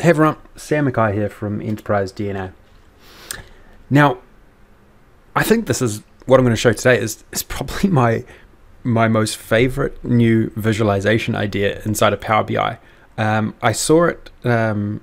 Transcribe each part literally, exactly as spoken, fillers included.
Hey everyone, Sam McKay here from Enterprise D N A. Now, I think this is what I'm going to show today is, is probably my my most favorite new visualization idea inside of Power B I. Um, I saw it um,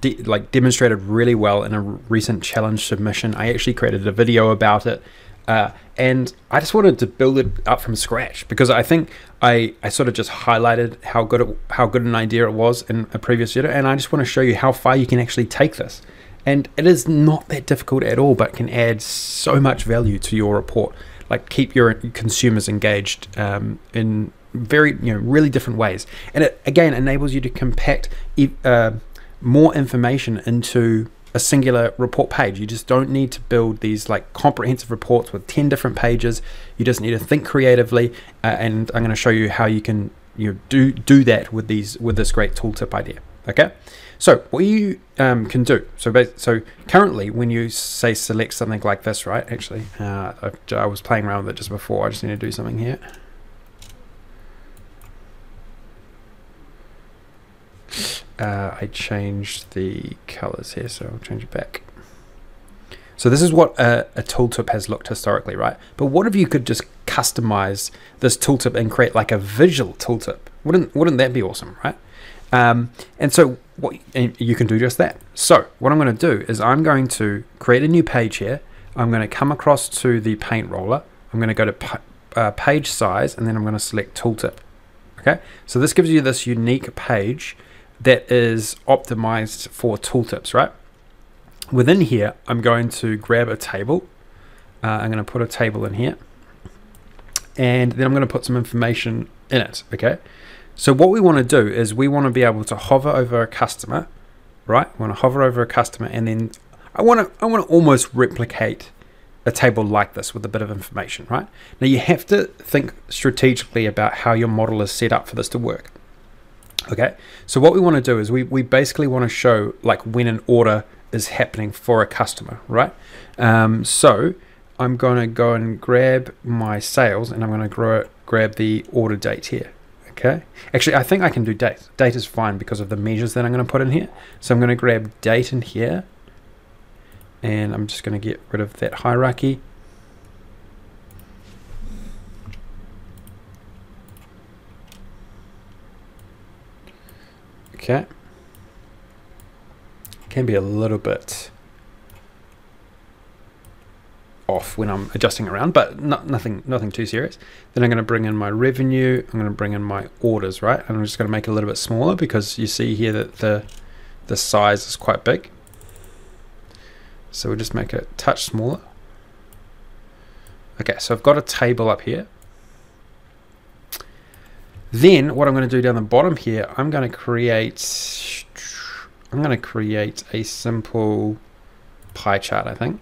de like demonstrated really well in a recent challenge submission. I actually created a video about it, uh, and I just wanted to build it up from scratch because I think I, I sort of just highlighted how good it, how good an idea it was in a previous video, and I just want to show you how far you can actually take this. And it is not that difficult at all, but can add so much value to your report. Like, keep your consumers engaged um, in very, you know, really different ways. And it, again, enables you to compact uh, more information into a singular report page. You just don't need to build these like comprehensive reports with ten different pages. You just need to think creatively. Uh, and I'm going to show you how you can you know, do, do that with, these, with this great tooltip idea. Okay, so what you um, can do, so so currently when you say select something like this, right, actually, uh, I, I was playing around with it just before, I just need to do something here. Uh, I changed the colors here, so I'll change it back. So this is what a, a tooltip has looked historically, right? But what if you could just customize this tooltip and create like a visual tooltip? Wouldn't, wouldn't that be awesome, right? Um, and so what and you can do just that. So what I'm going to do is I'm going to create a new page here. I'm going to come across to the paint roller. I'm going to go to uh, page size, and then I'm going to select tooltip. Okay, so this gives you this unique page that is optimized for tooltips, right? Within here, I'm going to grab a table. Uh, I'm going to put a table in here, and then I'm going to put some information in it. Okay. So what we want to do is we want to be able to hover over a customer, right? We want to hover over a customer, and then I want to I want to almost replicate a table like this with a bit of information, right? Now you have to think strategically about how your model is set up for this to work. Okay, so what we want to do is we, we basically want to show like when an order is happening for a customer, right? Um, so I'm going to go and grab my sales, and I'm going to grow, grab the order date here. Okay, actually, I think I can do date. Date is fine because of the measures that I'm going to put in here. So I'm going to grab date in here, and I'm just going to get rid of that hierarchy. Okay, can be a little bit off when I'm adjusting around, but not, nothing nothing too serious. Then I'm going to bring in my revenue, I'm going to bring in my orders, right? And I'm just going to make it a little bit smaller because you see here that the the size is quite big. So we'll just make it a touch smaller. Okay, so I've got a table up here. Then what I'm going to do down the bottom here, I'm going to create I'm going to create a simple pie chart, I think.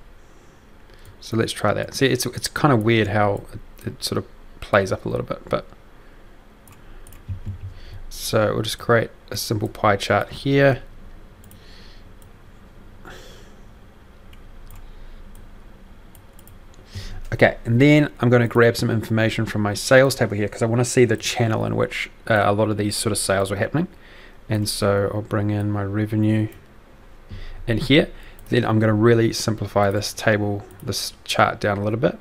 So let's try that. See, it's, it's kind of weird how it, it sort of plays up a little bit, but so we'll just create a simple pie chart here. Okay, and then I'm going to grab some information from my sales table here because I want to see the channel in which uh, a lot of these sort of sales are happening. And so I'll bring in my revenue in here. Then I'm going to really simplify this table, this chart down a little bit.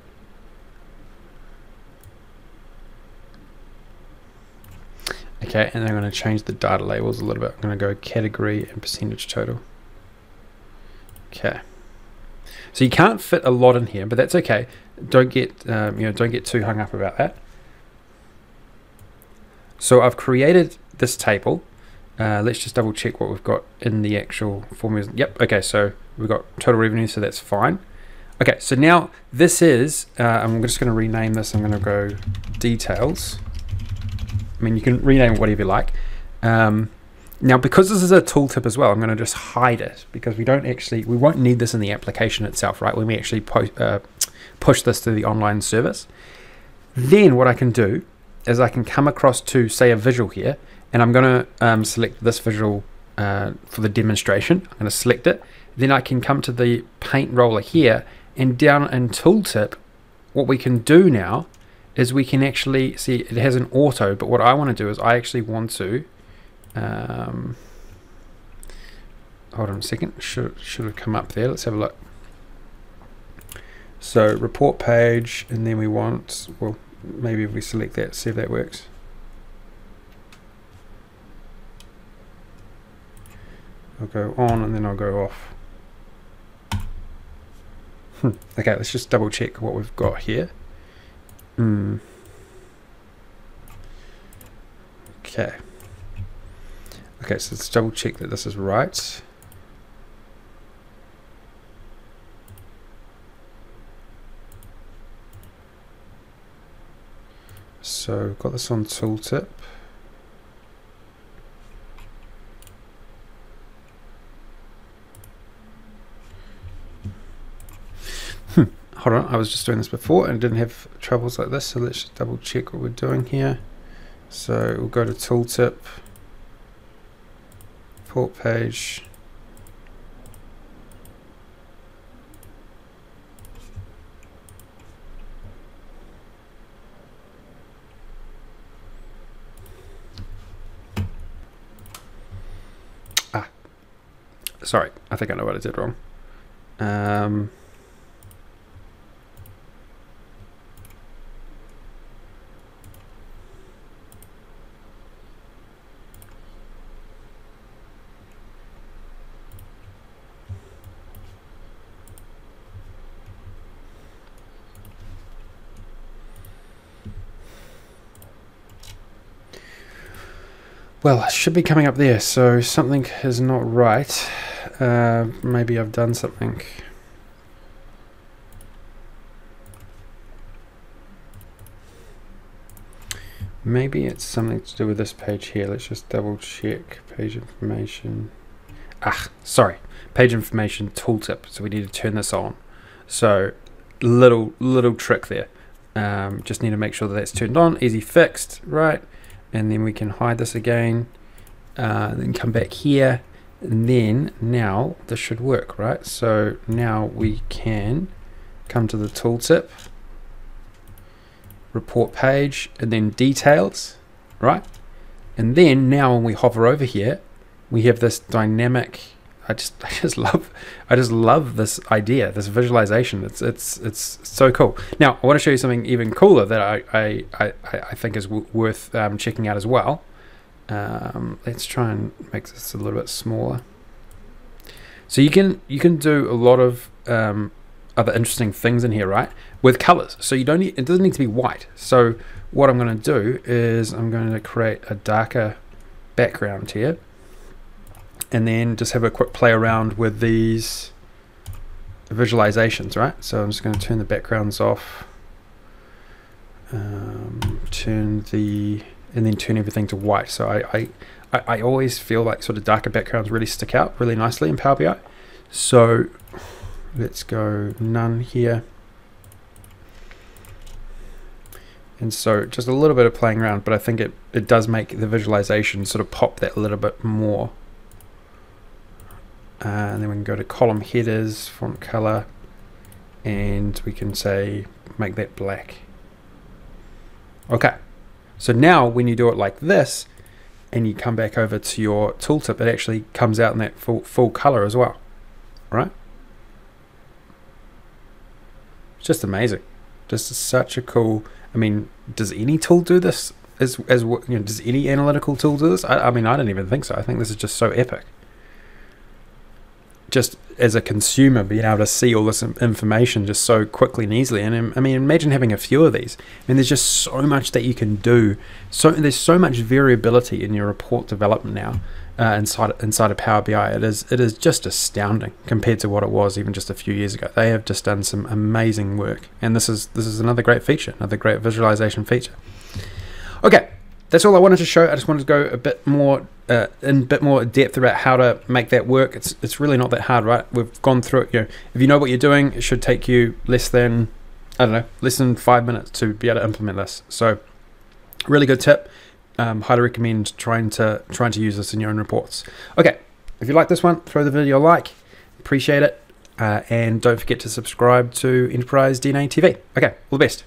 Okay, and I'm going to change the data labels a little bit. I'm going to go category and percentage total. Okay, so you can't fit a lot in here, but that's okay. Don't get um, you know, don't get too hung up about that. So I've created this table. Uh, let's just double check what we've got in the actual formulas. Yep, okay, so we've got total revenue, so that's fine. Okay, so now this is, uh, I'm just gonna rename this, I'm gonna go details. I mean, you can rename whatever you like. Um, now, because this is a tooltip as well, I'm gonna just hide it because we don't actually, we won't need this in the application itself, right? When we actually post, uh, push this to the online service. Then what I can do is I can come across to, say, a visual here, and I'm going to um, select this visual uh, for the demonstration. I'm going to select it. Then I can come to the paint roller here, and down in tooltip, what we can do now is we can actually see it has an auto, but what I want to do is I actually want to um, hold on a second, should, should have come up there. Let's have a look. So report page, and then we want, well, maybe if we select that, see if that works. I'll go on and then I'll go off. Hmm. Okay, let's just double check what we've got here. Hmm. Okay. Okay, so let's double check that this is right. So got this on tooltip. Hmm. Hold on, I was just doing this before and didn't have troubles like this, so let's just double check what we're doing here. So we'll go to tooltip, report page, ah, sorry, I think I know what I did wrong. Um, Well, it should be coming up there, so something is not right. Uh, maybe I've done something. Maybe it's something to do with this page here. Let's just double check page information. Ah, sorry, page information tooltip. So we need to turn this on. So little, little trick there. Um, just need to make sure that that's turned on, easy fixed, right? And then we can hide this again, uh, then come back here, and then now this should work, right? So now we can come to the tooltip, report page, and then details, right? And then now when we hover over here, we have this dynamic. I just, I just love, I just love this idea, this visualization. It's, it's, it's so cool. Now I want to show you something even cooler that I, I, I, I think is w worth um, checking out as well. Um, let's try and make this a little bit smaller. So you can, you can do a lot of um, other interesting things in here, right? With colors. So you don't need, it doesn't need to be white. So what I'm going to do is I'm going to create a darker background here, and then just have a quick play around with these visualizations, right? So I'm just going to turn the backgrounds off, um, turn the, and then turn everything to white. So I, I, I always feel like sort of darker backgrounds really stick out really nicely in Power B I. So let's go none here. And so just a little bit of playing around, but I think it, it does make the visualization sort of pop that little bit more. Uh, and then we can go to column headers, font color, and we can say make that black. Okay, so now when you do it like this and you come back over to your tooltip, it actually comes out in that full, full color as well, right? It's just amazing. This is such a cool, I mean, does any tool do this? As, as you know, does any analytical tool do this? I, I mean, I don't even think so. I think this is just so epic. Just as a consumer, being able to see all this information just so quickly and easily. And I mean, imagine having a few of these. I mean, there's just so much that you can do. So there's so much variability in your report development now uh, inside inside of Power B I. It is it is just astounding compared to what it was even just a few years ago. They have just done some amazing work, and this is this is another great feature, another great visualization feature. Okay. That's all I wanted to show. I just wanted to go a bit more uh, in a bit more depth about how to make that work. It's it's really not that hard, right? We've gone through it. You know, if you know what you're doing, it should take you less than I don't know, less than five minutes to be able to implement this. So, really good tip. Um, highly recommend trying to trying to use this in your own reports. Okay, if you like this one, throw the video a like. Appreciate it, uh, and don't forget to subscribe to Enterprise D N A T V. Okay, all the best.